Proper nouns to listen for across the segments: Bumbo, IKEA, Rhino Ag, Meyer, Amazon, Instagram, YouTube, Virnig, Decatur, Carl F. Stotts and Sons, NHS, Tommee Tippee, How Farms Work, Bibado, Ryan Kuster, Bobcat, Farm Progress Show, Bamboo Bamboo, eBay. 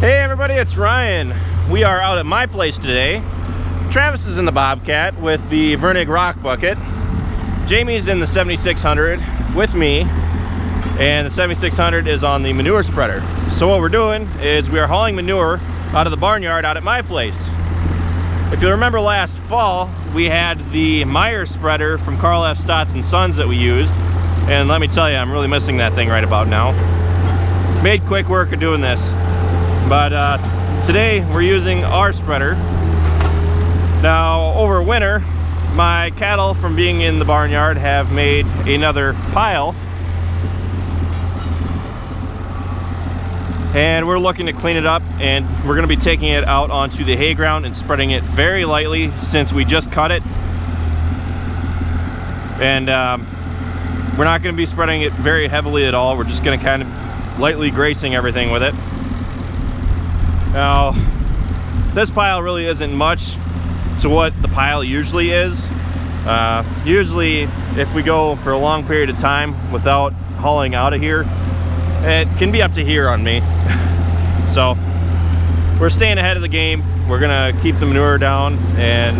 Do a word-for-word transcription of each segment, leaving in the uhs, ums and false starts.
Hey everybody, it's Ryan. We are out at my place today. Travis is in the Bobcat with the Virnig rock bucket. Jamie's in the seventy-six hundred with me, and the seventy-six hundred is on the manure spreader. So what we're doing is we are hauling manure out of the barnyard out at my place. If you remember last fall, we had the Meyer spreader from Carl F. Stotts and Sons that we used, and let me tell you, I'm really missing that thing right about now. Made quick work of doing this. But uh, today we're using our spreader. Now over winter, my cattle from being in the barnyard have made another pile. And we're looking to clean it up, and we're gonna be taking it out onto the hay ground and spreading it very lightly since we just cut it. And um, we're not gonna be spreading it very heavily at all. We're just gonna kind of lightly gracing everything with it. Now, this pile really isn't much to what the pile usually is. Uh, usually, if we go for a long period of time without hauling out of here, it can be up to here on me. So, we're staying ahead of the game. We're gonna keep the manure down, and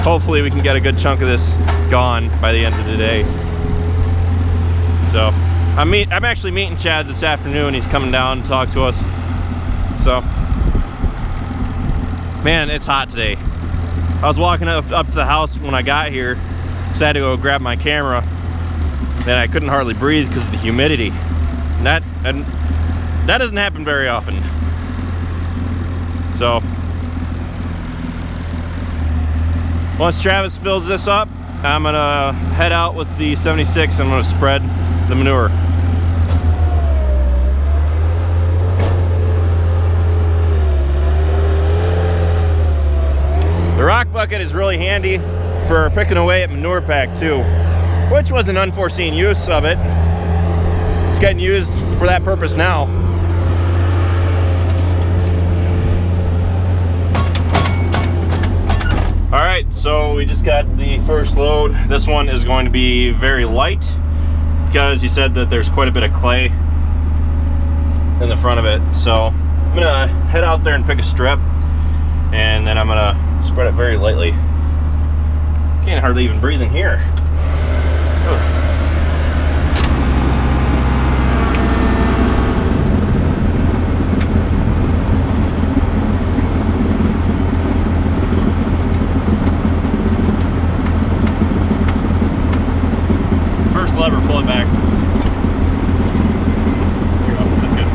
hopefully we can get a good chunk of this gone by the end of the day. So, I'm, meet I'm actually meeting Chad this afternoon. He's coming down to talk to us. So, man, it's hot today. I was walking up, up to the house when I got here because I had to go grab my camera, and I couldn't hardly breathe because of the humidity. And that, and that doesn't happen very often. So, once Travis fills this up, I'm gonna head out with the seventy-six and I'm gonna spread the manure. The rock bucket is really handy for picking away at manure pack too, which was an unforeseen use of it. It's getting used for that purpose now. All right, so we just got the first load. This one is going to be very light because you said that there's quite a bit of clay in the front of it. So I'm gonna head out there and pick a strip, and then I'm gonna spread it very lightly. Can't hardly even breathe in here. Ugh. First lever, pull it back. There you go. That's good.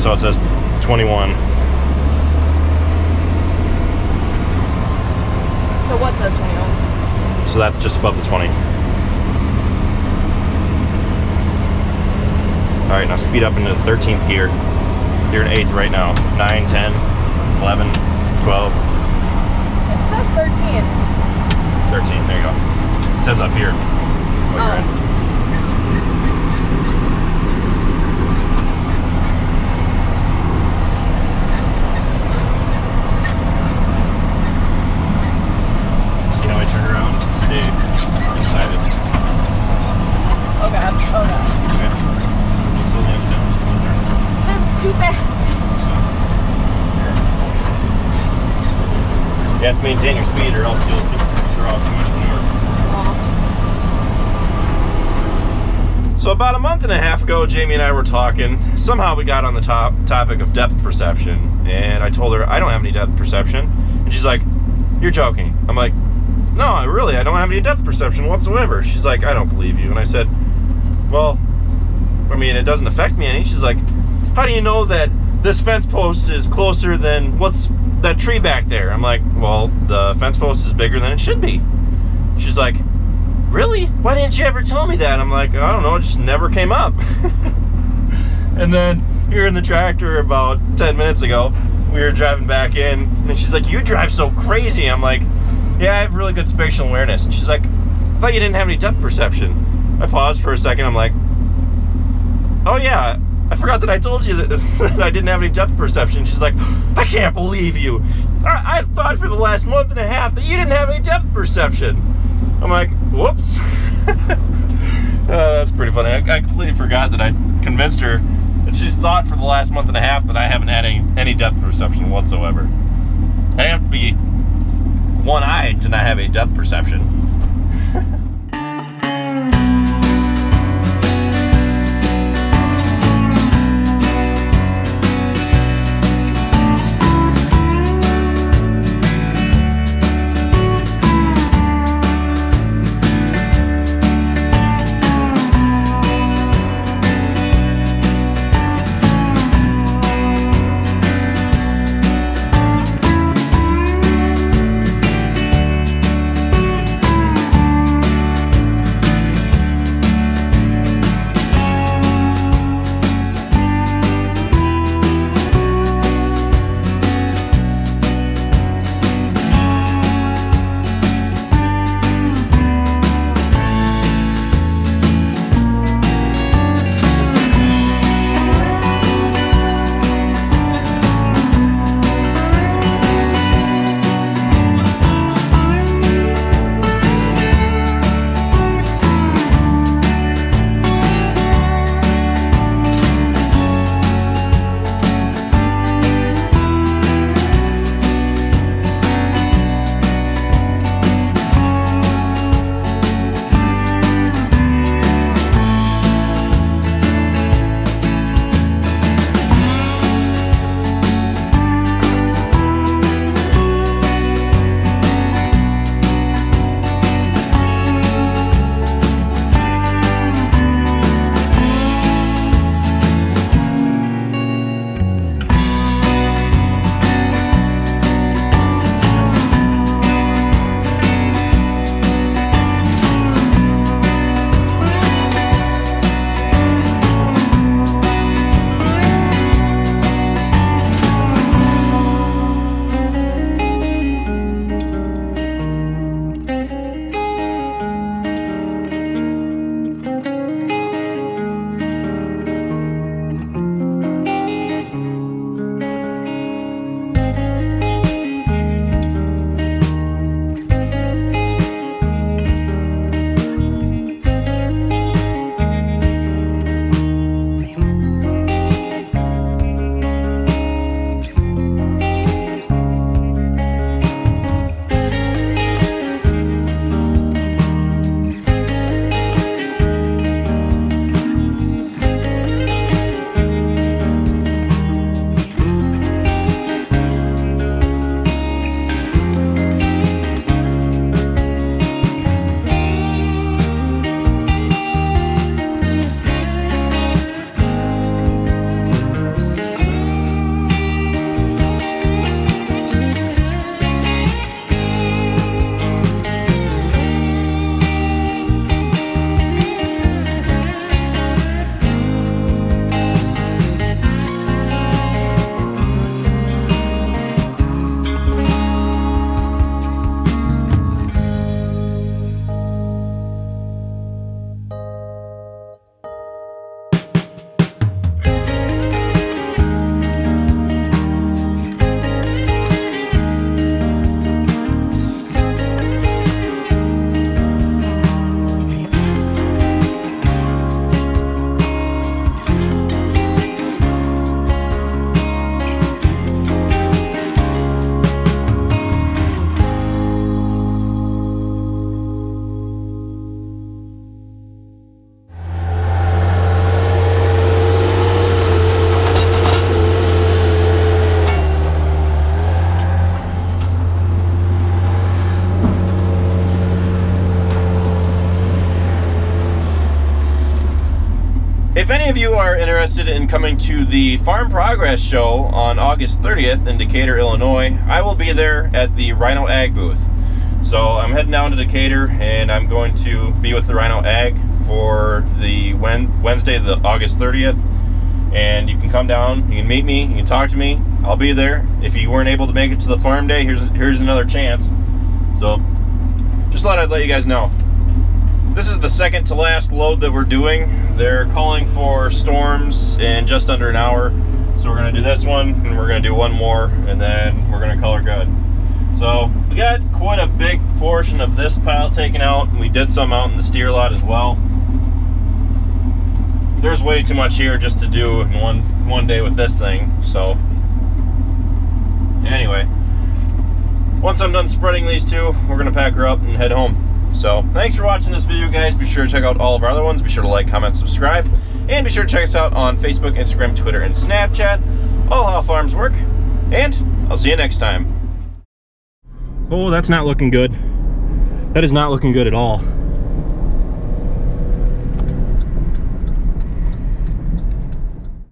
So it says twenty-one. So what says twenty-one? So that's just above the twenty. All right, now speed up into the thirteenth gear. you're in eighth right now. nine, ten, eleven, twelve. It says thirteen. thirteen, there you go. It says up here what oh. you're in. See how I turn around? Stay excited. Oh god, oh god. Okay. So let me down. This is too fast. You have to maintain your speed or else you'll throw out too much manure. Wow. So about a month and a half ago, Jamie and I were talking. Somehow we got on the top topic of depth perception. And I told her, I don't have any depth perception. And she's like, you're joking. I'm like, no, I really, I don't have any depth perception whatsoever. She's like, I don't believe you. And I said, well, I mean, it doesn't affect me any. She's like, how do you know that this fence post is closer than what's that tree back there? I'm like, well, the fence post is bigger than it should be. She's like, really? Why didn't you ever tell me that? I'm like, I don't know, it just never came up. And then here in the tractor about ten minutes ago, we were driving back in and she's like, you drive so crazy. I'm like, yeah, I have really good spatial awareness. And she's like, I thought you didn't have any depth perception. I paused for a second, I'm like, oh yeah, I forgot that I told you that, that I didn't have any depth perception. She's like, I can't believe you. I, I've thought for the last month and a half that you didn't have any depth perception. I'm like, whoops. uh, that's pretty funny. I, I completely forgot that I convinced her that she's thought for the last month and a half that I haven't had any, any depth perception whatsoever. I have to be one-eyed to not have a depth perception. any of you are interested in coming to the Farm Progress Show on August thirtieth in Decatur, Illinois, I will be there at the Rhino Ag booth. So I'm heading down to Decatur and I'm going to be with the Rhino Ag for the Wednesday, the August thirtieth. And you can come down, you can meet me, you can talk to me, I'll be there. If you weren't able to make it to the farm day, here's, here's another chance. So just thought I'd let you guys know. This is the second to last load that we're doing. They're calling for storms in just under an hour. So we're gonna do this one and we're gonna do one more and then we're gonna call her good. So we got quite a big portion of this pile taken out and we did some out in the steer lot as well. There's way too much here just to do in one, one day with this thing, so. Anyway, once I'm done spreading these two, we're gonna pack her up and head home. So thanks for watching this video, guys. Be sure to check out all of our other ones. Be sure to like, comment, subscribe, and be sure to check us out on Facebook, Instagram, Twitter, and Snapchat. All How Farms Work, and I'll see you next time. Oh, that's not looking good. That is not looking good at all.